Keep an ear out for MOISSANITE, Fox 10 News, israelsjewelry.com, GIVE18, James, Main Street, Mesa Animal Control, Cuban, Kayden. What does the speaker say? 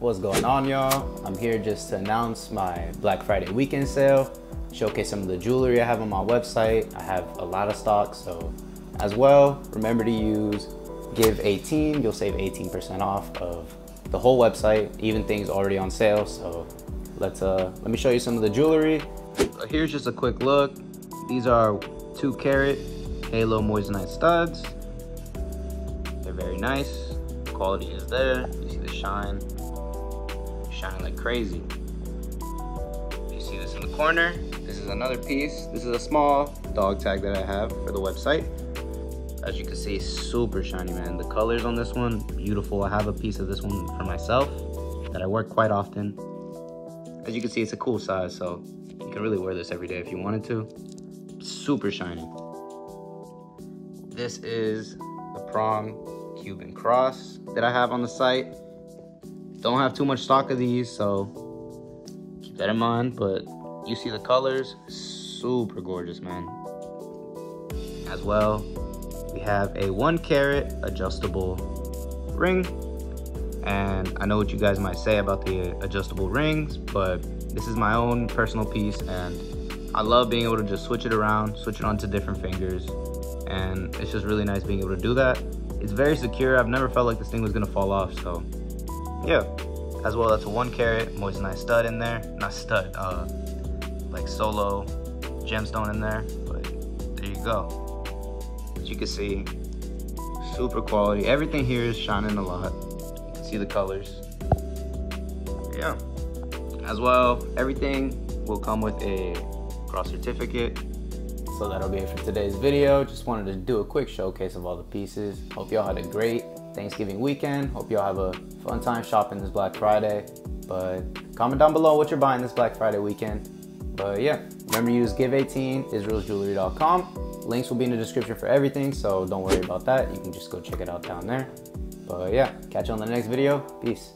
What's going on, y'all? I'm here just to announce my Black Friday weekend sale, showcase some of the jewelry I have on my website. I have a lot of stock, so as well, remember to use GIVE18. You'll save 18% off of the whole website, even things already on sale. So let me show you some of the jewelry. Here's just a quick look. These are 2-carat halo moissanite studs. They're very nice. Quality is there. You see the shine. Shining like crazy. You see this in the corner. This is another piece. This is a small dog tag that I have for the website. As you can see, super shiny, man. The colors on this one, beautiful. I have a piece of this one for myself that I wear quite often. As you can see, it's a cool size, so you can really wear this every day if you wanted to. Super shiny. This is the Prom Cuban Cross that I have on the site. Don't have too much stock of these, so keep that in mind, but you see the colors, super gorgeous, man. As well, we have a 1-carat adjustable ring, and I know what you guys might say about the adjustable rings, but this is my own personal piece, and I love being able to just switch it around, switch it onto different fingers, and it's just really nice being able to do that. It's very secure. I've never felt like this thing was gonna fall off, so yeah. As well, that's a 1-carat moissanite stud in there. Not stud, like solo gemstone in there, but there you go. As you can see, super quality. Everything here is shining a lot. You can see the colors. Yeah. As well, everything will come with a cross certificate. So that'll be it for today's video. Just wanted to do a quick showcase of all the pieces. Hope y'all had a great Thanksgiving weekend. Hope y'all have a fun time shopping this Black Friday, but comment down below what you're buying this Black Friday weekend. But yeah, remember to use GIVE18, israelsjewelry.com. Links will be in the description for everything, so don't worry about that. You can just go check it out down there. But yeah, catch you on the next video. Peace.